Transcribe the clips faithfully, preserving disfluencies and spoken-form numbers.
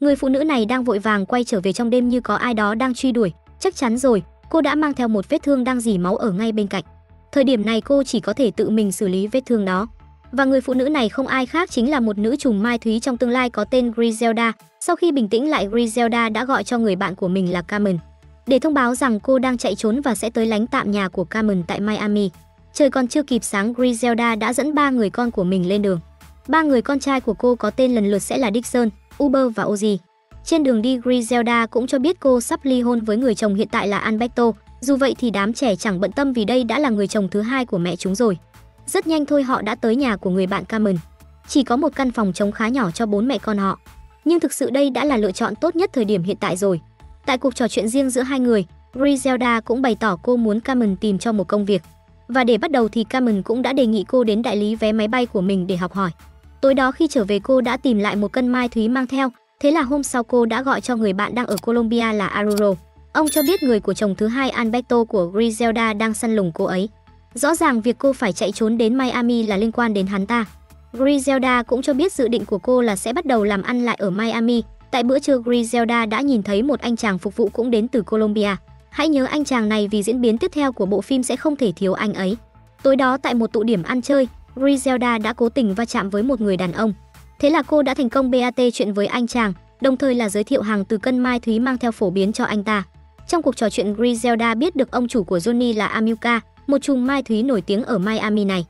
Người phụ nữ này đang vội vàng quay trở về trong đêm như có ai đó đang truy đuổi. Chắc chắn rồi, cô đã mang theo một vết thương đang rỉ máu ở ngay bên cạnh. Thời điểm này cô chỉ có thể tự mình xử lý vết thương đó. Và người phụ nữ này không ai khác chính là một nữ trùm mai thúy trong tương lai có tên Griselda. Sau khi bình tĩnh lại, Griselda đã gọi cho người bạn của mình là Carmen để thông báo rằng cô đang chạy trốn và sẽ tới lánh tạm nhà của Carmen tại Miami. Trời còn chưa kịp sáng, Griselda đã dẫn ba người con của mình lên đường. Ba người con trai của cô có tên lần lượt sẽ là Dickson, Uber và ô gi. Trên đường đi, Griselda cũng cho biết cô sắp ly hôn với người chồng hiện tại là Alberto. Dù vậy thì đám trẻ chẳng bận tâm vì đây đã là người chồng thứ hai của mẹ chúng rồi. Rất nhanh thôi họ đã tới nhà của người bạn Cameron. Chỉ có một căn phòng trống khá nhỏ cho bốn mẹ con họ. Nhưng thực sự đây đã là lựa chọn tốt nhất thời điểm hiện tại rồi. Tại cuộc trò chuyện riêng giữa hai người, Griselda cũng bày tỏ cô muốn Cameron tìm cho một công việc. Và để bắt đầu thì Cameron cũng đã đề nghị cô đến đại lý vé máy bay của mình để học hỏi. Tối đó khi trở về cô đã tìm lại một cân mai thúy mang theo. Thế là hôm sau cô đã gọi cho người bạn đang ở Colombia là Arturo. Ông cho biết người của chồng thứ hai Alberto của Griselda đang săn lùng cô ấy. Rõ ràng việc cô phải chạy trốn đến Miami là liên quan đến hắn ta. Griselda cũng cho biết dự định của cô là sẽ bắt đầu làm ăn lại ở Miami. Tại bữa trưa Griselda đã nhìn thấy một anh chàng phục vụ cũng đến từ Colombia. Hãy nhớ anh chàng này vì diễn biến tiếp theo của bộ phim sẽ không thể thiếu anh ấy. Tối đó tại một tụ điểm ăn chơi, Griselda đã cố tình va chạm với một người đàn ông. Thế là cô đã thành công bắt chuyện với anh chàng, đồng thời là giới thiệu hàng từ cân mai thúy mang theo phổ biến cho anh ta. Trong cuộc trò chuyện Griselda biết được ông chủ của Johnny là Amilcar, một chùm mai thúy nổi tiếng ở Miami này.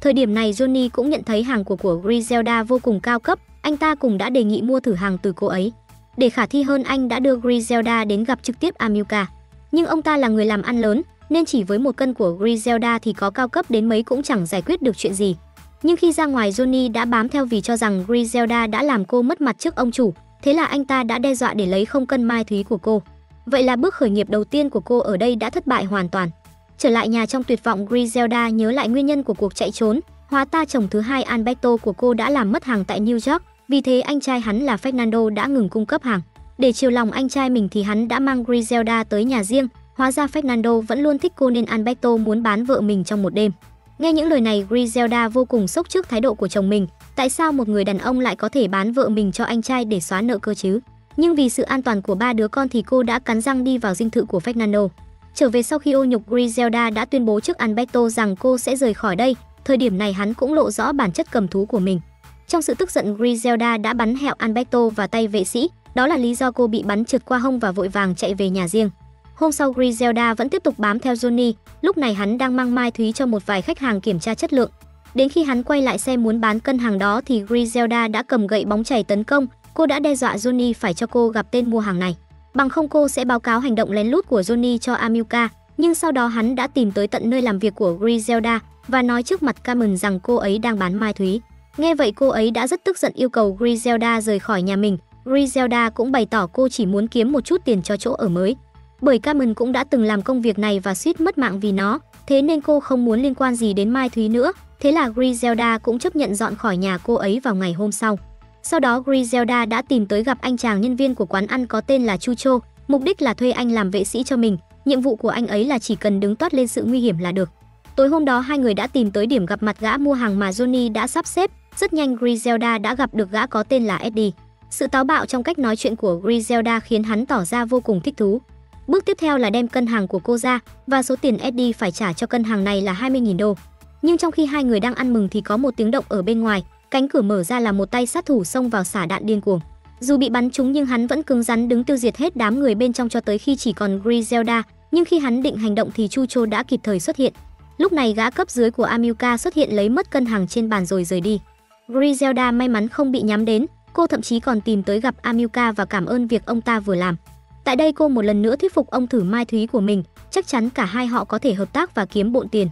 Thời điểm này Johnny cũng nhận thấy hàng của của Griselda vô cùng cao cấp, anh ta cũng đã đề nghị mua thử hàng từ cô ấy. Để khả thi hơn anh đã đưa Griselda đến gặp trực tiếp Amilcar. Nhưng ông ta là người làm ăn lớn nên chỉ với một cân của Griselda thì có cao cấp đến mấy cũng chẳng giải quyết được chuyện gì. Nhưng khi ra ngoài Johnny đã bám theo vì cho rằng Griselda đã làm cô mất mặt trước ông chủ, thế là anh ta đã đe dọa để lấy không cân mai thúy của cô. Vậy là bước khởi nghiệp đầu tiên của cô ở đây đã thất bại hoàn toàn. Trở lại nhà trong tuyệt vọng Griselda nhớ lại nguyên nhân của cuộc chạy trốn. Hóa ra chồng thứ hai Alberto của cô đã làm mất hàng tại New York. Vì thế anh trai hắn là Fernando đã ngừng cung cấp hàng. Để chiều lòng anh trai mình thì hắn đã mang Griselda tới nhà riêng. Hóa ra Fernando vẫn luôn thích cô nên Alberto muốn bán vợ mình trong một đêm. Nghe những lời này Griselda vô cùng sốc trước thái độ của chồng mình. Tại sao một người đàn ông lại có thể bán vợ mình cho anh trai để xóa nợ cơ chứ? Nhưng vì sự an toàn của ba đứa con thì cô đã cắn răng đi vào dinh thự của Fernando. Trở về sau khi ô nhục Griselda đã tuyên bố trước Alberto rằng cô sẽ rời khỏi đây. Thời điểm này hắn cũng lộ rõ bản chất cầm thú của mình. Trong sự tức giận Griselda đã bắn hẹo Alberto vào tay vệ sĩ. Đó là lý do cô bị bắn trượt qua hông và vội vàng chạy về nhà riêng. Hôm sau Griselda vẫn tiếp tục bám theo Johnny. Lúc này hắn đang mang mai thúy cho một vài khách hàng kiểm tra chất lượng. Đến khi hắn quay lại xe muốn bán cân hàng đó thì Griselda đã cầm gậy bóng chày tấn công. Cô đã đe dọa Johnny phải cho cô gặp tên mua hàng này. Bằng không cô sẽ báo cáo hành động lén lút của Johnny cho Amilcar. Nhưng sau đó hắn đã tìm tới tận nơi làm việc của Griselda và nói trước mặt Carmen rằng cô ấy đang bán mai thúy. Nghe vậy cô ấy đã rất tức giận yêu cầu Griselda rời khỏi nhà mình. Griselda cũng bày tỏ cô chỉ muốn kiếm một chút tiền cho chỗ ở mới. Bởi Carmen cũng đã từng làm công việc này và suýt mất mạng vì nó. Thế nên cô không muốn liên quan gì đến mai thúy nữa. Thế là Griselda cũng chấp nhận dọn khỏi nhà cô ấy vào ngày hôm sau. Sau đó Griselda đã tìm tới gặp anh chàng nhân viên của quán ăn có tên là Chucho, mục đích là thuê anh làm vệ sĩ cho mình, nhiệm vụ của anh ấy là chỉ cần đứng toát lên sự nguy hiểm là được. Tối hôm đó hai người đã tìm tới điểm gặp mặt gã mua hàng mà Johnny đã sắp xếp, rất nhanh Griselda đã gặp được gã có tên là Eddie. Sự táo bạo trong cách nói chuyện của Griselda khiến hắn tỏ ra vô cùng thích thú. Bước tiếp theo là đem cân hàng của cô ra và số tiền Eddie phải trả cho cân hàng này là hai mươi nghìn đô. Nhưng trong khi hai người đang ăn mừng thì có một tiếng động ở bên ngoài. Cánh cửa mở ra là một tay sát thủ xông vào xả đạn điên cuồng. Dù bị bắn trúng nhưng hắn vẫn cứng rắn đứng tiêu diệt hết đám người bên trong cho tới khi chỉ còn Griselda. Nhưng khi hắn định hành động thì Chucho đã kịp thời xuất hiện. Lúc này gã cấp dưới của Amilcar xuất hiện lấy mất cân hàng trên bàn rồi rời đi. Griselda may mắn không bị nhắm đến. Cô thậm chí còn tìm tới gặp Amilcar và cảm ơn việc ông ta vừa làm. Tại đây cô một lần nữa thuyết phục ông thử mai thúy của mình. Chắc chắn cả hai họ có thể hợp tác và kiếm bộn tiền.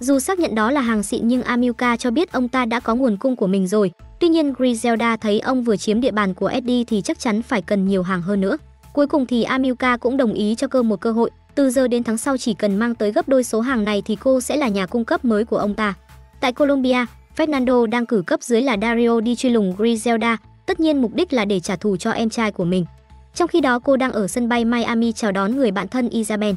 Dù xác nhận đó là hàng xịn nhưng Amilcar cho biết ông ta đã có nguồn cung của mình rồi. Tuy nhiên Griselda thấy ông vừa chiếm địa bàn của Eddie thì chắc chắn phải cần nhiều hàng hơn nữa. Cuối cùng thì Amilcar cũng đồng ý cho cô một cơ hội. Từ giờ đến tháng sau chỉ cần mang tới gấp đôi số hàng này thì cô sẽ là nhà cung cấp mới của ông ta. Tại Colombia, Fernando đang cử cấp dưới là Dario đi truy lùng Griselda. Tất nhiên mục đích là để trả thù cho em trai của mình. Trong khi đó cô đang ở sân bay Miami chào đón người bạn thân Isabel.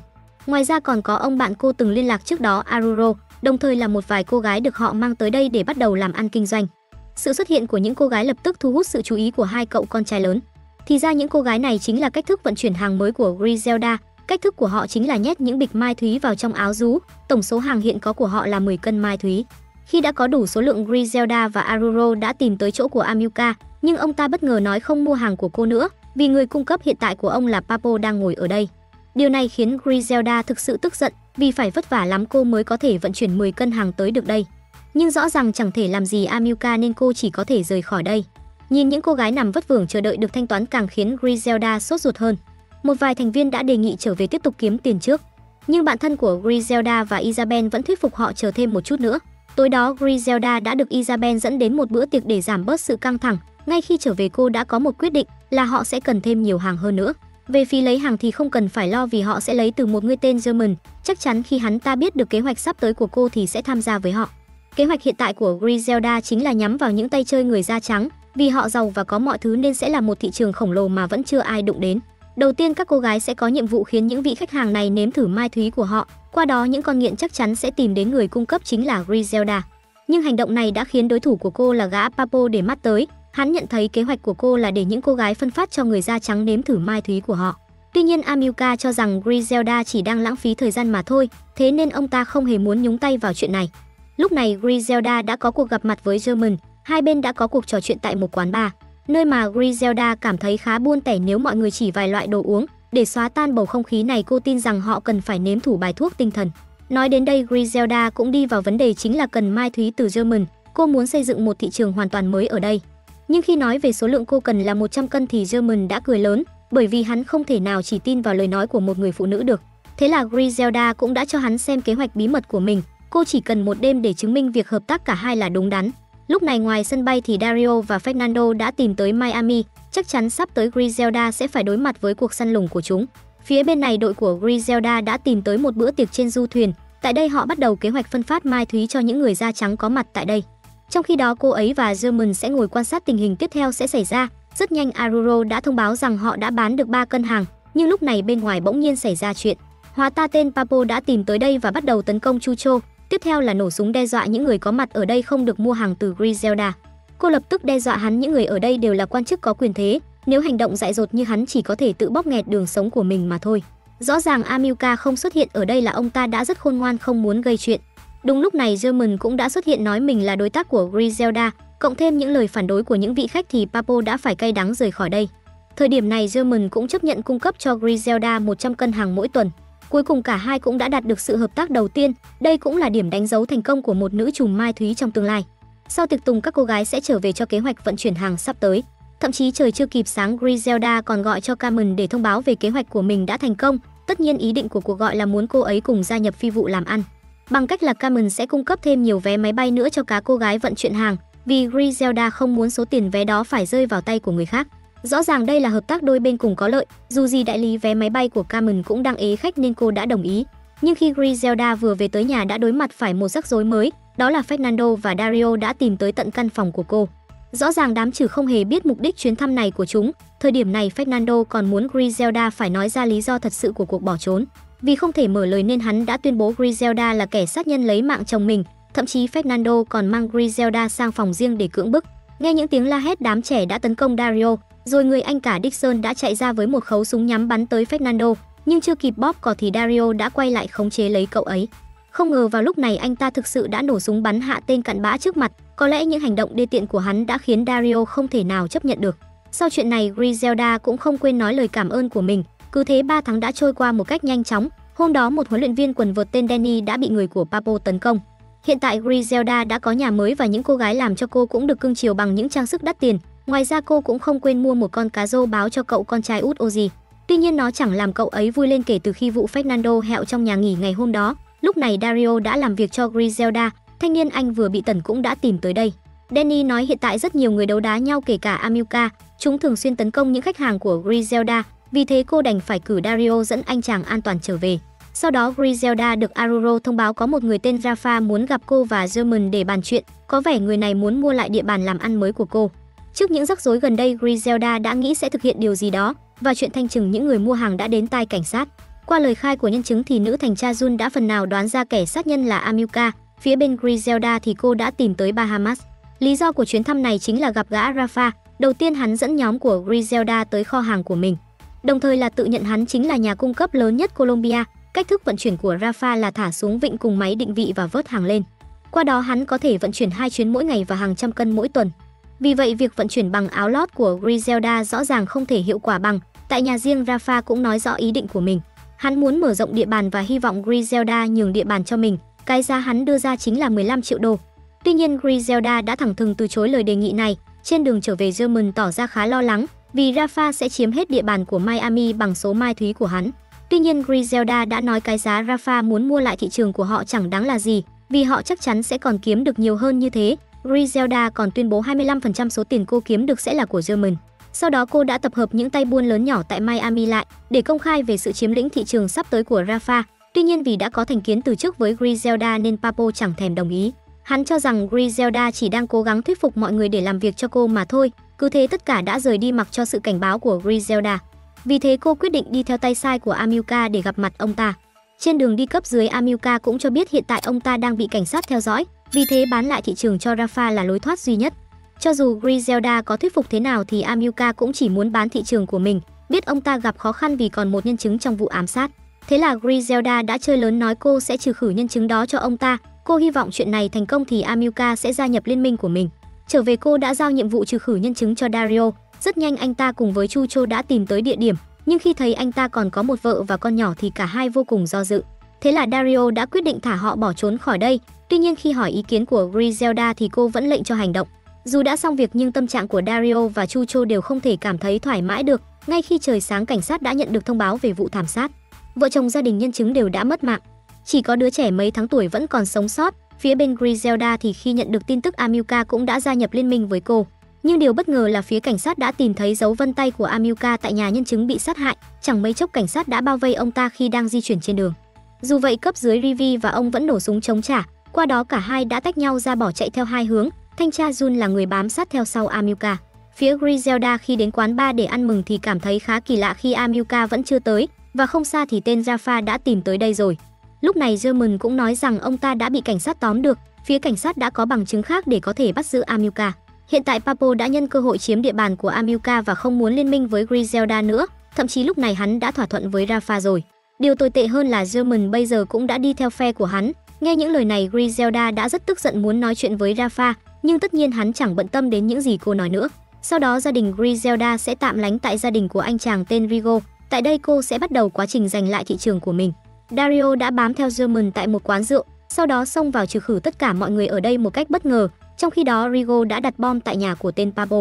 Ngoài ra còn có ông bạn cô từng liên lạc trước đó Arturo, đồng thời là một vài cô gái được họ mang tới đây để bắt đầu làm ăn kinh doanh. Sự xuất hiện của những cô gái lập tức thu hút sự chú ý của hai cậu con trai lớn. Thì ra những cô gái này chính là cách thức vận chuyển hàng mới của Griselda. Cách thức của họ chính là nhét những bịch mai thúy vào trong áo rú. Tổng số hàng hiện có của họ là mười cân mai thúy. Khi đã có đủ số lượng, Griselda và Arturo đã tìm tới chỗ của Amilcar, nhưng ông ta bất ngờ nói không mua hàng của cô nữa, vì người cung cấp hiện tại của ông là Papo đang ngồi ở đây. Điều này khiến Griselda thực sự tức giận, vì phải vất vả lắm cô mới có thể vận chuyển mười cân hàng tới được đây. Nhưng rõ ràng chẳng thể làm gì Amilcar nên cô chỉ có thể rời khỏi đây. Nhìn những cô gái nằm vất vưởng chờ đợi được thanh toán càng khiến Griselda sốt ruột hơn. Một vài thành viên đã đề nghị trở về tiếp tục kiếm tiền trước, nhưng bạn thân của Griselda và Isabel vẫn thuyết phục họ chờ thêm một chút nữa. Tối đó Griselda đã được Isabel dẫn đến một bữa tiệc để giảm bớt sự căng thẳng. Ngay khi trở về cô đã có một quyết định là họ sẽ cần thêm nhiều hàng hơn nữa. Về phí lấy hàng thì không cần phải lo vì họ sẽ lấy từ một người tên German. Chắc chắn khi hắn ta biết được kế hoạch sắp tới của cô thì sẽ tham gia với họ. Kế hoạch hiện tại của Griselda chính là nhắm vào những tay chơi người da trắng. Vì họ giàu và có mọi thứ nên sẽ là một thị trường khổng lồ mà vẫn chưa ai đụng đến. Đầu tiên các cô gái sẽ có nhiệm vụ khiến những vị khách hàng này nếm thử mai thúy của họ. Qua đó những con nghiện chắc chắn sẽ tìm đến người cung cấp chính là Griselda. Nhưng hành động này đã khiến đối thủ của cô là gã Papo để mắt tới. Hắn nhận thấy kế hoạch của cô là để những cô gái phân phát cho người da trắng nếm thử mai thúy của họ. Tuy nhiên Amilcar cho rằng Griselda chỉ đang lãng phí thời gian mà thôi, thế nên ông ta không hề muốn nhúng tay vào chuyện này. Lúc này Griselda đã có cuộc gặp mặt với German, hai bên đã có cuộc trò chuyện tại một quán bar, nơi mà Griselda cảm thấy khá buồn tẻ nếu mọi người chỉ vài loại đồ uống. Để xóa tan bầu không khí này cô tin rằng họ cần phải nếm thử bài thuốc tinh thần. Nói đến đây Griselda cũng đi vào vấn đề chính là cần mai thúy từ German, cô muốn xây dựng một thị trường hoàn toàn mới ở đây. Nhưng khi nói về số lượng cô cần là một trăm cân thì German đã cười lớn, bởi vì hắn không thể nào chỉ tin vào lời nói của một người phụ nữ được. Thế là Griselda cũng đã cho hắn xem kế hoạch bí mật của mình, cô chỉ cần một đêm để chứng minh việc hợp tác cả hai là đúng đắn. Lúc này ngoài sân bay thì Dario và Fernando đã tìm tới Miami, chắc chắn sắp tới Griselda sẽ phải đối mặt với cuộc săn lùng của chúng. Phía bên này đội của Griselda đã tìm tới một bữa tiệc trên du thuyền, tại đây họ bắt đầu kế hoạch phân phát mai thúy cho những người da trắng có mặt tại đây. Trong khi đó cô ấy và German sẽ ngồi quan sát tình hình tiếp theo sẽ xảy ra. Rất nhanh Arturo đã thông báo rằng họ đã bán được ba cân hàng, nhưng lúc này bên ngoài bỗng nhiên xảy ra chuyện. Hóa ra tên Papo đã tìm tới đây và bắt đầu tấn công Chucho. Tiếp theo là nổ súng đe dọa những người có mặt ở đây không được mua hàng từ Griselda. Cô lập tức đe dọa hắn những người ở đây đều là quan chức có quyền thế, nếu hành động dại dột như hắn chỉ có thể tự bóp nghẹt đường sống của mình mà thôi. Rõ ràng Amilcar không xuất hiện ở đây là ông ta đã rất khôn ngoan không muốn gây chuyện. Đúng lúc này German cũng đã xuất hiện nói mình là đối tác của Griselda, cộng thêm những lời phản đối của những vị khách thì Papo đã phải cay đắng rời khỏi đây. Thời điểm này German cũng chấp nhận cung cấp cho Griselda một trăm cân hàng mỗi tuần. Cuối cùng cả hai cũng đã đạt được sự hợp tác đầu tiên, đây cũng là điểm đánh dấu thành công của một nữ trùm mai thúy trong tương lai. Sau tiệc tùng các cô gái sẽ trở về cho kế hoạch vận chuyển hàng sắp tới. Thậm chí trời chưa kịp sáng Griselda còn gọi cho Carmen để thông báo về kế hoạch của mình đã thành công. Tất nhiên ý định của cuộc gọi là muốn cô ấy cùng gia nhập phi vụ làm ăn. Bằng cách là Carmen sẽ cung cấp thêm nhiều vé máy bay nữa cho các cô gái vận chuyển hàng, vì Griselda không muốn số tiền vé đó phải rơi vào tay của người khác. Rõ ràng đây là hợp tác đôi bên cùng có lợi, dù gì đại lý vé máy bay của Carmen cũng đang ế khách nên cô đã đồng ý. Nhưng khi Griselda vừa về tới nhà đã đối mặt phải một rắc rối mới, đó là Fernando và Dario đã tìm tới tận căn phòng của cô. Rõ ràng đám trừ không hề biết mục đích chuyến thăm này của chúng, thời điểm này Fernando còn muốn Griselda phải nói ra lý do thật sự của cuộc bỏ trốn. Vì không thể mở lời nên hắn đã tuyên bố Griselda là kẻ sát nhân lấy mạng chồng mình, thậm chí Fernando còn mang Griselda sang phòng riêng để cưỡng bức. Nghe những tiếng la hét đám trẻ đã tấn công Dario, rồi người anh cả Dickson đã chạy ra với một khẩu súng nhắm bắn tới Fernando, nhưng chưa kịp bóp cò thì Dario đã quay lại khống chế lấy cậu ấy. Không ngờ vào lúc này anh ta thực sự đã nổ súng bắn hạ tên cặn bã trước mặt, có lẽ những hành động đê tiện của hắn đã khiến Dario không thể nào chấp nhận được. Sau chuyện này Griselda cũng không quên nói lời cảm ơn của mình. Cứ thế ba tháng đã trôi qua một cách nhanh chóng. Hôm đó một huấn luyện viên quần vợt tên Danny đã bị người của Papo tấn công. Hiện tại Griselda đã có nhà mới và những cô gái làm cho cô cũng được cưng chiều bằng những trang sức đắt tiền. Ngoài ra cô cũng không quên mua một con cá rô báo cho cậu con trai út ô gi. Tuy nhiên nó chẳng làm cậu ấy vui lên kể từ khi vụ Fernando hẹo trong nhà nghỉ ngày hôm đó. Lúc này Dario đã làm việc cho Griselda, thanh niên anh vừa bị tẩn cũng đã tìm tới đây. Danny nói hiện tại rất nhiều người đấu đá nhau kể cả Amilcar, chúng thường xuyên tấn công những khách hàng của Griselda. Vì thế cô đành phải cử Dario dẫn anh chàng an toàn trở về. Sau đó Griselda được Arturo thông báo có một người tên Rafa muốn gặp cô và German để bàn chuyện. Có vẻ người này muốn mua lại địa bàn làm ăn mới của cô. Trước những rắc rối gần đây Griselda đã nghĩ sẽ thực hiện điều gì đó. Và chuyện thanh trừng những người mua hàng đã đến tai cảnh sát. Qua lời khai của nhân chứng thì nữ thành tra Jun đã phần nào đoán ra kẻ sát nhân là Amilcar. Phía bên Griselda thì cô đã tìm tới Bahamas. Lý do của chuyến thăm này chính là gặp gã Rafa. Đầu tiên hắn dẫn nhóm của Griselda tới kho hàng của mình, đồng thời là tự nhận hắn chính là nhà cung cấp lớn nhất Colombia. Cách thức vận chuyển của Rafa là thả xuống vịnh cùng máy định vị và vớt hàng lên. Qua đó hắn có thể vận chuyển hai chuyến mỗi ngày và hàng trăm cân mỗi tuần. Vì vậy việc vận chuyển bằng áo lót của Griselda rõ ràng không thể hiệu quả bằng. Tại nhà riêng, Rafa cũng nói rõ ý định của mình. Hắn muốn mở rộng địa bàn và hy vọng Griselda nhường địa bàn cho mình. Cái giá hắn đưa ra chính là mười lăm triệu đô. Tuy nhiên Griselda đã thẳng thừng từ chối lời đề nghị này. Trên đường trở về, German tỏ ra khá lo lắng vì Rafa sẽ chiếm hết địa bàn của Miami bằng số mai thúy của hắn. Tuy nhiên Griselda đã nói cái giá Rafa muốn mua lại thị trường của họ chẳng đáng là gì, vì họ chắc chắn sẽ còn kiếm được nhiều hơn như thế. Griselda còn tuyên bố hai mươi lăm phần trăm số tiền cô kiếm được sẽ là của German. Sau đó cô đã tập hợp những tay buôn lớn nhỏ tại Miami lại để công khai về sự chiếm lĩnh thị trường sắp tới của Rafa. Tuy nhiên vì đã có thành kiến từ trước với Griselda nên Papo chẳng thèm đồng ý. Hắn cho rằng Griselda chỉ đang cố gắng thuyết phục mọi người để làm việc cho cô mà thôi. Cứ thế tất cả đã rời đi mặc cho sự cảnh báo của Griselda. Vì thế cô quyết định đi theo tay sai của Amilcar để gặp mặt ông ta. Trên đường đi cấp dưới, Amilcar cũng cho biết hiện tại ông ta đang bị cảnh sát theo dõi. Vì thế bán lại thị trường cho Rafa là lối thoát duy nhất. Cho dù Griselda có thuyết phục thế nào thì Amilcar cũng chỉ muốn bán thị trường của mình. Biết ông ta gặp khó khăn vì còn một nhân chứng trong vụ ám sát. Thế là Griselda đã chơi lớn, nói cô sẽ trừ khử nhân chứng đó cho ông ta. Cô hy vọng chuyện này thành công thì Amilcar sẽ gia nhập liên minh của mình. Trở về, cô đã giao nhiệm vụ trừ khử nhân chứng cho Dario. Rất nhanh anh ta cùng với Chucho đã tìm tới địa điểm, nhưng khi thấy anh ta còn có một vợ và con nhỏ thì cả hai vô cùng do dự. Thế là Dario đã quyết định thả họ bỏ trốn khỏi đây. Tuy nhiên khi hỏi ý kiến của Griselda thì cô vẫn lệnh cho hành động. Dù đã xong việc nhưng tâm trạng của Dario và Chucho đều không thể cảm thấy thoải mái được. Ngay khi trời sáng, cảnh sát đã nhận được thông báo về vụ thảm sát. Vợ chồng gia đình nhân chứng đều đã mất mạng. Chỉ có đứa trẻ mấy tháng tuổi vẫn còn sống sót. Phía bên Griselda thì khi nhận được tin tức, Amilcar cũng đã gia nhập liên minh với cô. Nhưng điều bất ngờ là phía cảnh sát đã tìm thấy dấu vân tay của Amilcar tại nhà nhân chứng bị sát hại. Chẳng mấy chốc cảnh sát đã bao vây ông ta khi đang di chuyển trên đường. Dù vậy cấp dưới Rivi và ông vẫn nổ súng chống trả. Qua đó cả hai đã tách nhau ra bỏ chạy theo hai hướng. Thanh tra Jun là người bám sát theo sau Amilcar. Phía Griselda khi đến quán bar để ăn mừng thì cảm thấy khá kỳ lạ khi Amilcar vẫn chưa tới. Và không xa thì tên Rafa đã tìm tới đây rồi. Lúc này German cũng nói rằng ông ta đã bị cảnh sát tóm được. Phía cảnh sát đã có bằng chứng khác để có thể bắt giữ Amilcar. Hiện tại Papo đã nhân cơ hội chiếm địa bàn của Amilcar và không muốn liên minh với Griselda nữa. Thậm chí lúc này hắn đã thỏa thuận với Rafa rồi. Điều tồi tệ hơn là German bây giờ cũng đã đi theo phe của hắn. Nghe những lời này Griselda đã rất tức giận muốn nói chuyện với Rafa. Nhưng tất nhiên hắn chẳng bận tâm đến những gì cô nói nữa. Sau đó gia đình Griselda sẽ tạm lánh tại gia đình của anh chàng tên Rigo. Tại đây cô sẽ bắt đầu quá trình giành lại thị trường của mình. Dario đã bám theo German tại một quán rượu, sau đó xông vào trừ khử tất cả mọi người ở đây một cách bất ngờ. Trong khi đó Rigo đã đặt bom tại nhà của tên Papo.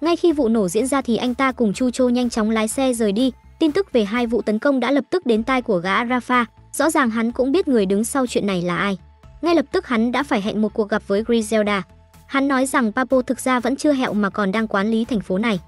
Ngay khi vụ nổ diễn ra thì anh ta cùng Chucho nhanh chóng lái xe rời đi. Tin tức về hai vụ tấn công đã lập tức đến tai của gã Rafa. Rõ ràng hắn cũng biết người đứng sau chuyện này là ai. Ngay lập tức hắn đã phải hẹn một cuộc gặp với Griselda. Hắn nói rằng Papo thực ra vẫn chưa hẹo mà còn đang quản lý thành phố này.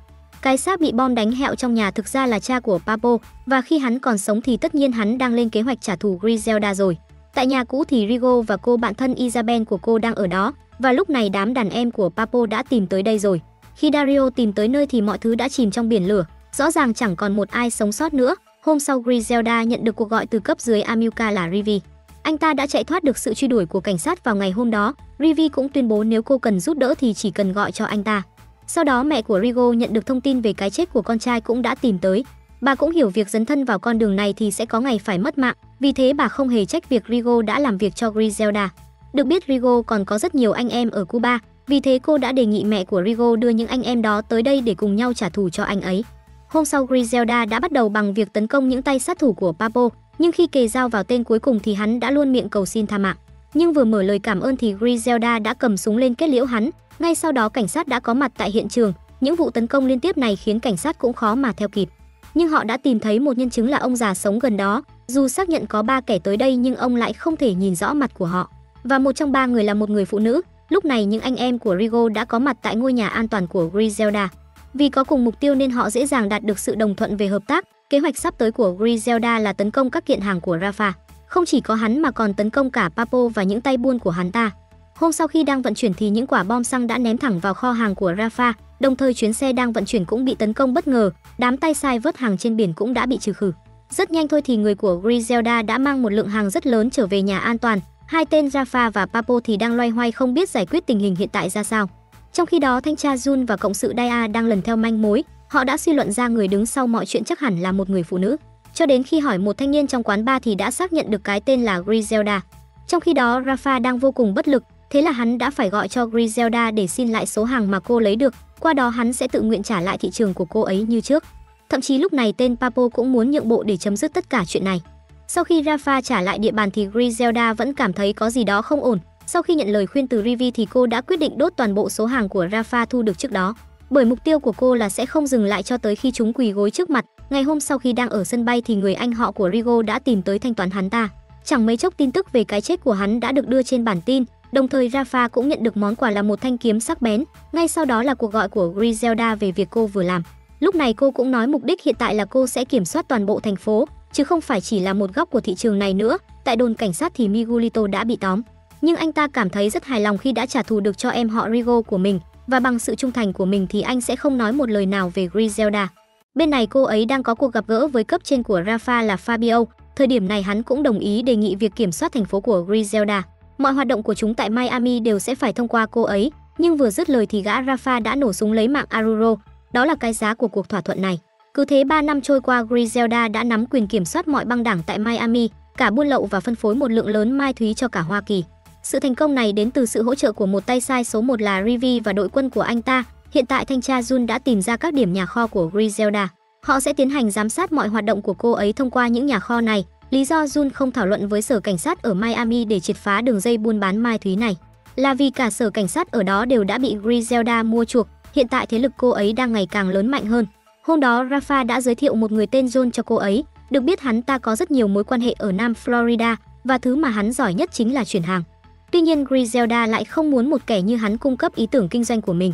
Cái xác bị bom đánh hẹo trong nhà thực ra là cha của Papo, và khi hắn còn sống thì tất nhiên hắn đang lên kế hoạch trả thù Griselda rồi. Tại nhà cũ thì Rigo và cô bạn thân Isabel của cô đang ở đó, và lúc này đám đàn em của Papo đã tìm tới đây rồi. Khi Dario tìm tới nơi thì mọi thứ đã chìm trong biển lửa, rõ ràng chẳng còn một ai sống sót nữa. Hôm sau Griselda nhận được cuộc gọi từ cấp dưới Amilcar là Rivi. Anh ta đã chạy thoát được sự truy đuổi của cảnh sát vào ngày hôm đó. Rivi cũng tuyên bố nếu cô cần giúp đỡ thì chỉ cần gọi cho anh ta. Sau đó mẹ của Rigo nhận được thông tin về cái chết của con trai cũng đã tìm tới. Bà cũng hiểu việc dấn thân vào con đường này thì sẽ có ngày phải mất mạng. Vì thế bà không hề trách việc Rigo đã làm việc cho Griselda. Được biết Rigo còn có rất nhiều anh em ở Cuba. Vì thế cô đã đề nghị mẹ của Rigo đưa những anh em đó tới đây để cùng nhau trả thù cho anh ấy. Hôm sau Griselda đã bắt đầu bằng việc tấn công những tay sát thủ của Papo. Nhưng khi kề dao vào tên cuối cùng thì hắn đã luôn miệng cầu xin tha mạng. Nhưng vừa mở lời cảm ơn thì Griselda đã cầm súng lên kết liễu hắn. Ngay sau đó cảnh sát đã có mặt tại hiện trường. Những vụ tấn công liên tiếp này khiến cảnh sát cũng khó mà theo kịp. Nhưng họ đã tìm thấy một nhân chứng là ông già sống gần đó. Dù xác nhận có ba kẻ tới đây nhưng ông lại không thể nhìn rõ mặt của họ. Và một trong ba người là một người phụ nữ. Lúc này những anh em của Rigo đã có mặt tại ngôi nhà an toàn của Griselda. Vì có cùng mục tiêu nên họ dễ dàng đạt được sự đồng thuận về hợp tác. Kế hoạch sắp tới của Griselda là tấn công các kiện hàng của Rafa. Không chỉ có hắn mà còn tấn công cả Papo và những tay buôn của hắn ta. Hôm sau khi đang vận chuyển thì những quả bom xăng đã ném thẳng vào kho hàng của Rafa, đồng thời chuyến xe đang vận chuyển cũng bị tấn công bất ngờ, đám tay sai vớt hàng trên biển cũng đã bị trừ khử. Rất nhanh thôi thì người của Griselda đã mang một lượng hàng rất lớn trở về nhà an toàn, hai tên Rafa và Papo thì đang loay hoay không biết giải quyết tình hình hiện tại ra sao. Trong khi đó, thanh tra Jun và cộng sự Daya đang lần theo manh mối, họ đã suy luận ra người đứng sau mọi chuyện chắc hẳn là một người phụ nữ. Cho đến khi hỏi một thanh niên trong quán bar thì đã xác nhận được cái tên là Griselda. Trong khi đó, Rafa đang vô cùng bất lực, thế là hắn đã phải gọi cho Griselda để xin lại số hàng mà cô lấy được, qua đó hắn sẽ tự nguyện trả lại thị trường của cô ấy như trước. Thậm chí lúc này tên Papo cũng muốn nhượng bộ để chấm dứt tất cả chuyện này. Sau khi Rafa trả lại địa bàn thì Griselda vẫn cảm thấy có gì đó không ổn. Sau khi nhận lời khuyên từ Rivi thì cô đã quyết định đốt toàn bộ số hàng của Rafa thu được trước đó. Bởi mục tiêu của cô là sẽ không dừng lại cho tới khi chúng quỳ gối trước mặt. Ngày hôm sau khi đang ở sân bay thì người anh họ của Rigo đã tìm tới thanh toán hắn ta. Chẳng mấy chốc tin tức về cái chết của hắn đã được đưa trên bản tin. Đồng thời Rafa cũng nhận được món quà là một thanh kiếm sắc bén. Ngay sau đó là cuộc gọi của Griselda về việc cô vừa làm. Lúc này cô cũng nói mục đích hiện tại là cô sẽ kiểm soát toàn bộ thành phố, chứ không phải chỉ là một góc của thị trường này nữa. Tại đồn cảnh sát thì Migulito đã bị tóm, nhưng anh ta cảm thấy rất hài lòng khi đã trả thù được cho em họ Rigo của mình, và bằng sự trung thành của mình thì anh sẽ không nói một lời nào về Griselda. Bên này cô ấy đang có cuộc gặp gỡ với cấp trên của Rafa là Fabio. Thời điểm này hắn cũng đồng ý đề nghị việc kiểm soát thành phố của Griselda. Mọi hoạt động của chúng tại Miami đều sẽ phải thông qua cô ấy, nhưng vừa dứt lời thì gã Rafa đã nổ súng lấy mạng Arturo. Đó là cái giá của cuộc thỏa thuận này. Cứ thế ba năm trôi qua, Griselda đã nắm quyền kiểm soát mọi băng đảng tại Miami, cả buôn lậu và phân phối một lượng lớn ma túy cho cả Hoa Kỳ. Sự thành công này đến từ sự hỗ trợ của một tay sai số một là Rivi và đội quân của anh ta. Hiện tại thanh tra Jun đã tìm ra các điểm nhà kho của Griselda. Họ sẽ tiến hành giám sát mọi hoạt động của cô ấy thông qua những nhà kho này. Lý do Jun không thảo luận với sở cảnh sát ở Miami để triệt phá đường dây buôn bán ma túy này là vì cả sở cảnh sát ở đó đều đã bị Griselda mua chuộc. Hiện tại thế lực cô ấy đang ngày càng lớn mạnh hơn. Hôm đó Rafa đã giới thiệu một người tên John cho cô ấy. Được biết hắn ta có rất nhiều mối quan hệ ở Nam Florida và thứ mà hắn giỏi nhất chính là chuyển hàng. Tuy nhiên Griselda lại không muốn một kẻ như hắn cung cấp ý tưởng kinh doanh của mình.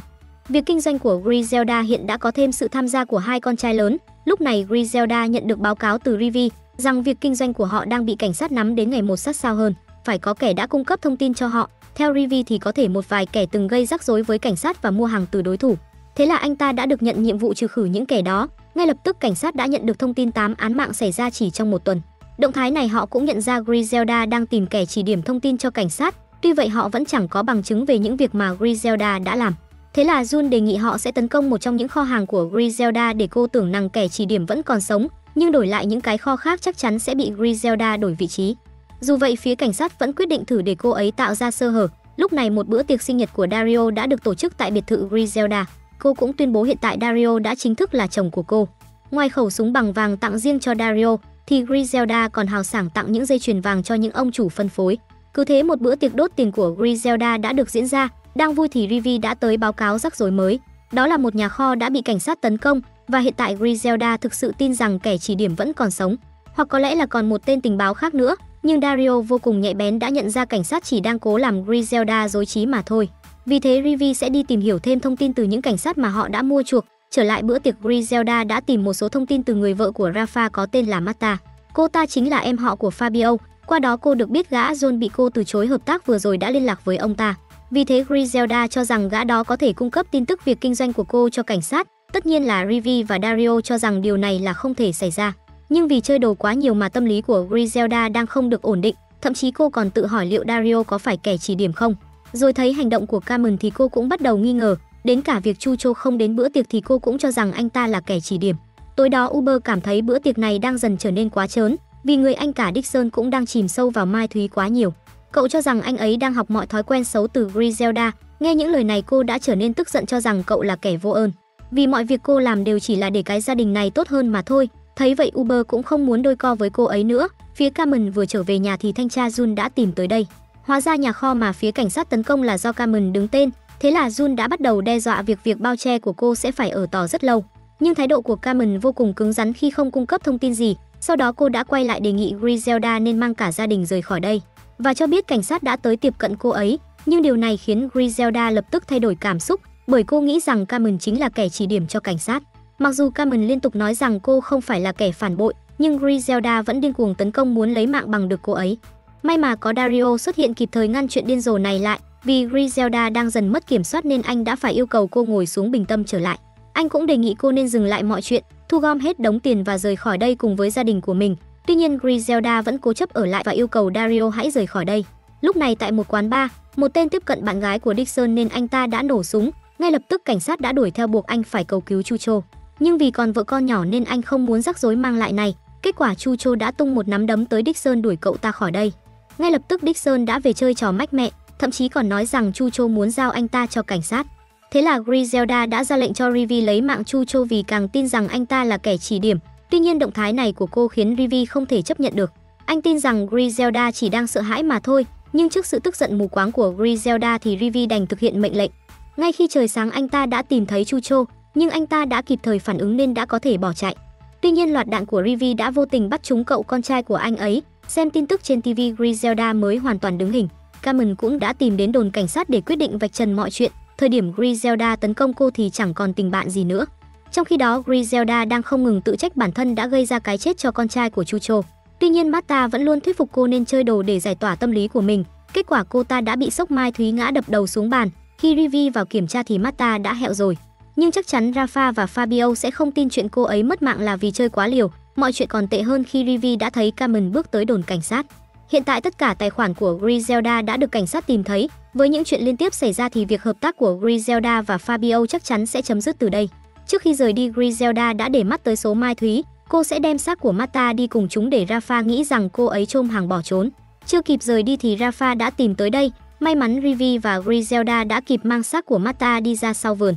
Việc kinh doanh của Griselda hiện đã có thêm sự tham gia của hai con trai lớn. Lúc này Griselda nhận được báo cáo từ Rivi rằng việc kinh doanh của họ đang bị cảnh sát nắm đến ngày một sát sao hơn. Phải có kẻ đã cung cấp thông tin cho họ. Theo Rivi thì có thể một vài kẻ từng gây rắc rối với cảnh sát và mua hàng từ đối thủ. Thế là anh ta đã được nhận nhiệm vụ trừ khử những kẻ đó. Ngay lập tức cảnh sát đã nhận được thông tin tám án mạng xảy ra chỉ trong một tuần. Động thái này họ cũng nhận ra Griselda đang tìm kẻ chỉ điểm thông tin cho cảnh sát. Tuy vậy họ vẫn chẳng có bằng chứng về những việc mà Griselda đã làm. Thế là Jun đề nghị họ sẽ tấn công một trong những kho hàng của Griselda để cô tưởng rằng kẻ chỉ điểm vẫn còn sống, nhưng đổi lại những cái kho khác chắc chắn sẽ bị Griselda đổi vị trí. Dù vậy phía cảnh sát vẫn quyết định thử để cô ấy tạo ra sơ hở. Lúc này một bữa tiệc sinh nhật của Dario đã được tổ chức tại biệt thự Griselda. Cô cũng tuyên bố hiện tại Dario đã chính thức là chồng của cô. Ngoài khẩu súng bằng vàng tặng riêng cho Dario thì Griselda còn hào sảng tặng những dây chuyền vàng cho những ông chủ phân phối. Cứ thế một bữa tiệc đốt tiền của Griselda đã được diễn ra. Đang vui thì Rivi đã tới báo cáo rắc rối mới. Đó là một nhà kho đã bị cảnh sát tấn công và hiện tại Griselda thực sự tin rằng kẻ chỉ điểm vẫn còn sống, hoặc có lẽ là còn một tên tình báo khác nữa. Nhưng Dario vô cùng nhạy bén đã nhận ra cảnh sát chỉ đang cố làm Griselda dối trí mà thôi. Vì thế Rivi sẽ đi tìm hiểu thêm thông tin từ những cảnh sát mà họ đã mua chuộc. Trở lại bữa tiệc, Griselda đã tìm một số thông tin từ người vợ của Rafa có tên là Mata. Cô ta chính là em họ của Fabio. Qua đó cô được biết gã John bị cô từ chối hợp tác vừa rồi đã liên lạc với ông ta. Vì thế Griselda cho rằng gã đó có thể cung cấp tin tức việc kinh doanh của cô cho cảnh sát. Tất nhiên là Rivi và Dario cho rằng điều này là không thể xảy ra. Nhưng vì chơi đồ quá nhiều mà tâm lý của Griselda đang không được ổn định. Thậm chí cô còn tự hỏi liệu Dario có phải kẻ chỉ điểm không. Rồi thấy hành động của Cameron thì cô cũng bắt đầu nghi ngờ. Đến cả việc Chucho không đến bữa tiệc thì cô cũng cho rằng anh ta là kẻ chỉ điểm. Tối đó Uber cảm thấy bữa tiệc này đang dần trở nên quá trớn, vì người anh cả Dickson cũng đang chìm sâu vào ma túy quá nhiều. Cậu cho rằng anh ấy đang học mọi thói quen xấu từ Griselda. Nghe những lời này cô đã trở nên tức giận cho rằng cậu là kẻ vô ơn, vì mọi việc cô làm đều chỉ là để cái gia đình này tốt hơn mà thôi. Thấy vậy Uber cũng không muốn đôi co với cô ấy nữa. Phía Carmen vừa trở về nhà thì thanh tra Jun đã tìm tới đây. Hóa ra nhà kho mà phía cảnh sát tấn công là do Carmen đứng tên. Thế là Jun đã bắt đầu đe dọa việc việc bao che của cô sẽ phải ở tò rất lâu. Nhưng thái độ của Carmen vô cùng cứng rắn khi không cung cấp thông tin gì. Sau đó cô đã quay lại đề nghị Griselda nên mang cả gia đình rời khỏi đây, và cho biết cảnh sát đã tới tiệm cận cô ấy. Nhưng điều này khiến Griselda lập tức thay đổi cảm xúc, bởi cô nghĩ rằng Carmen chính là kẻ chỉ điểm cho cảnh sát. Mặc dù Carmen liên tục nói rằng cô không phải là kẻ phản bội, nhưng Griselda vẫn điên cuồng tấn công muốn lấy mạng bằng được cô ấy. May mà có Dario xuất hiện kịp thời ngăn chuyện điên rồ này lại, vì Griselda đang dần mất kiểm soát nên anh đã phải yêu cầu cô ngồi xuống bình tâm trở lại. Anh cũng đề nghị cô nên dừng lại mọi chuyện, thu gom hết đống tiền và rời khỏi đây cùng với gia đình của mình. Tuy nhiên Griselda vẫn cố chấp ở lại và yêu cầu Dario hãy rời khỏi đây. Lúc này tại một quán bar, một tên tiếp cận bạn gái của Dickson nên anh ta đã nổ súng. Ngay lập tức cảnh sát đã đuổi theo buộc anh phải cầu cứu Chucho. Nhưng vì còn vợ con nhỏ nên anh không muốn rắc rối mang lại này. Kết quả Chucho đã tung một nắm đấm tới Dickson đuổi cậu ta khỏi đây. Ngay lập tức Dickson đã về chơi trò mách mẹ, thậm chí còn nói rằng Chucho muốn giao anh ta cho cảnh sát. Thế là Griselda đã ra lệnh cho Rivi lấy mạng Chucho vì càng tin rằng anh ta là kẻ chỉ điểm. Tuy nhiên động thái này của cô khiến Rivi không thể chấp nhận được. Anh tin rằng Griselda chỉ đang sợ hãi mà thôi, nhưng trước sự tức giận mù quáng của Griselda thì Rivi đành thực hiện mệnh lệnh. Ngay khi trời sáng anh ta đã tìm thấy Chucho, nhưng anh ta đã kịp thời phản ứng nên đã có thể bỏ chạy. Tuy nhiên loạt đạn của Rivi đã vô tình bắt trúng cậu con trai của anh ấy. Xem tin tức trên ti vi, Griselda mới hoàn toàn đứng hình. Cameron cũng đã tìm đến đồn cảnh sát để quyết định vạch trần mọi chuyện. Thời điểm Griselda tấn công cô thì chẳng còn tình bạn gì nữa. Trong khi đó, Griselda đang không ngừng tự trách bản thân đã gây ra cái chết cho con trai của Chucho. Tuy nhiên Mata vẫn luôn thuyết phục cô nên chơi đồ để giải tỏa tâm lý của mình. Kết quả cô ta đã bị sốc mai thúy ngã đập đầu xuống bàn. Khi Rivi vào kiểm tra thì Mata đã hẹo rồi. Nhưng chắc chắn Rafa và Fabio sẽ không tin chuyện cô ấy mất mạng là vì chơi quá liều. Mọi chuyện còn tệ hơn khi Rivi đã thấy Carmen bước tới đồn cảnh sát. Hiện tại tất cả tài khoản của Griselda đã được cảnh sát tìm thấy. Với những chuyện liên tiếp xảy ra thì việc hợp tác của Griselda và Fabio chắc chắn sẽ chấm dứt từ đây. Trước khi rời đi, Griselda đã để mắt tới số mai thúy. Cô sẽ đem xác của Mata đi cùng chúng để Rafa nghĩ rằng cô ấy trôm hàng bỏ trốn. Chưa kịp rời đi thì Rafa đã tìm tới đây. May mắn Rivi và Griselda đã kịp mang xác của Mata đi ra sau vườn.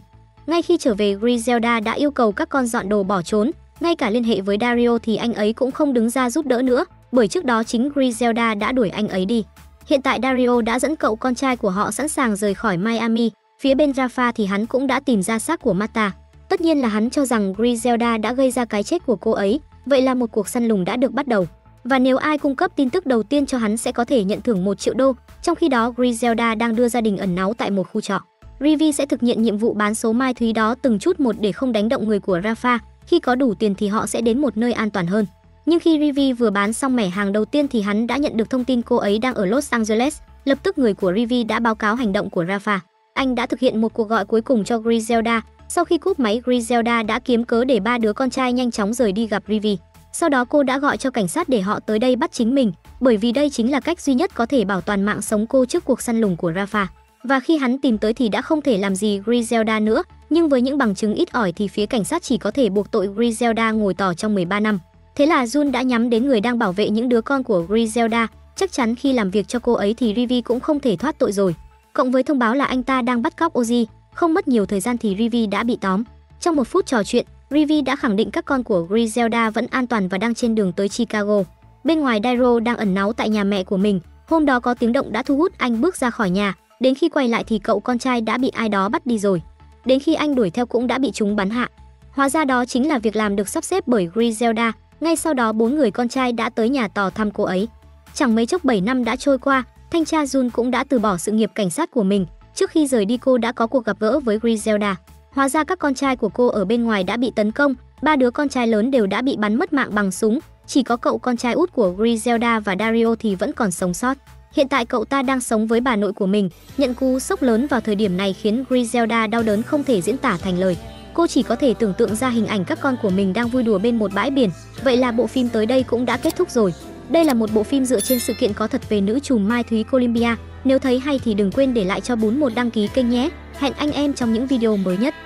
Ngay khi trở về, Griselda đã yêu cầu các con dọn đồ bỏ trốn. Ngay cả liên hệ với Dario thì anh ấy cũng không đứng ra giúp đỡ nữa, bởi trước đó chính Griselda đã đuổi anh ấy đi. Hiện tại Dario đã dẫn cậu con trai của họ sẵn sàng rời khỏi Miami. Phía bên Rafa thì hắn cũng đã tìm ra xác của Mata. Tất nhiên là hắn cho rằng Griselda đã gây ra cái chết của cô ấy. Vậy là một cuộc săn lùng đã được bắt đầu. Và nếu ai cung cấp tin tức đầu tiên cho hắn sẽ có thể nhận thưởng một triệu đô. Trong khi đó Griselda đang đưa gia đình ẩn náu tại một khu trọ. Rivi sẽ thực hiện nhiệm vụ bán số mai thúy đó từng chút một để không đánh động người của Rafa. Khi có đủ tiền thì họ sẽ đến một nơi an toàn hơn. Nhưng khi Rivi vừa bán xong mẻ hàng đầu tiên thì hắn đã nhận được thông tin cô ấy đang ở Los Angeles. Lập tức người của Rivi đã báo cáo hành động của Rafa. Anh đã thực hiện một cuộc gọi cuối cùng cho Griselda. Sau khi cúp máy, Griselda đã kiếm cớ để ba đứa con trai nhanh chóng rời đi gặp Rivi. Sau đó cô đã gọi cho cảnh sát để họ tới đây bắt chính mình, bởi vì đây chính là cách duy nhất có thể bảo toàn mạng sống cô trước cuộc săn lùng của Rafa. Và khi hắn tìm tới thì đã không thể làm gì Griselda nữa, nhưng với những bằng chứng ít ỏi thì phía cảnh sát chỉ có thể buộc tội Griselda ngồi tù trong mười ba năm. Thế là Jun đã nhắm đến người đang bảo vệ những đứa con của Griselda, chắc chắn khi làm việc cho cô ấy thì Rivi cũng không thể thoát tội rồi. Cộng với thông báo là anh ta đang bắt cóc ô gi, không mất nhiều thời gian thì Rivi đã bị tóm. Trong một phút trò chuyện, Rivi đã khẳng định các con của Griselda vẫn an toàn và đang trên đường tới Chicago. Bên ngoài, Dario đang ẩn náu tại nhà mẹ của mình. Hôm đó có tiếng động đã thu hút anh bước ra khỏi nhà. Đến khi quay lại thì cậu con trai đã bị ai đó bắt đi rồi. Đến khi anh đuổi theo cũng đã bị chúng bắn hạ. Hóa ra đó chính là việc làm được sắp xếp bởi Griselda. Ngay sau đó bốn người con trai đã tới nhà tò thăm cô ấy. Chẳng mấy chốc bảy năm đã trôi qua, thanh tra Jun cũng đã từ bỏ sự nghiệp cảnh sát của mình. Trước khi rời đi cô đã có cuộc gặp gỡ với Griselda. Hóa ra các con trai của cô ở bên ngoài đã bị tấn công, ba đứa con trai lớn đều đã bị bắn mất mạng bằng súng, chỉ có cậu con trai út của Griselda và Dario thì vẫn còn sống sót. Hiện tại cậu ta đang sống với bà nội của mình, nhận cú sốc lớn vào thời điểm này khiến Griselda đau đớn không thể diễn tả thành lời. Cô chỉ có thể tưởng tượng ra hình ảnh các con của mình đang vui đùa bên một bãi biển. Vậy là bộ phim tới đây cũng đã kết thúc rồi. Đây là một bộ phim dựa trên sự kiện có thật về nữ trùm mai thúy Colombia. Nếu thấy hay thì đừng quên để lại cho bún một đăng ký kênh nhé. Hẹn anh em trong những video mới nhất.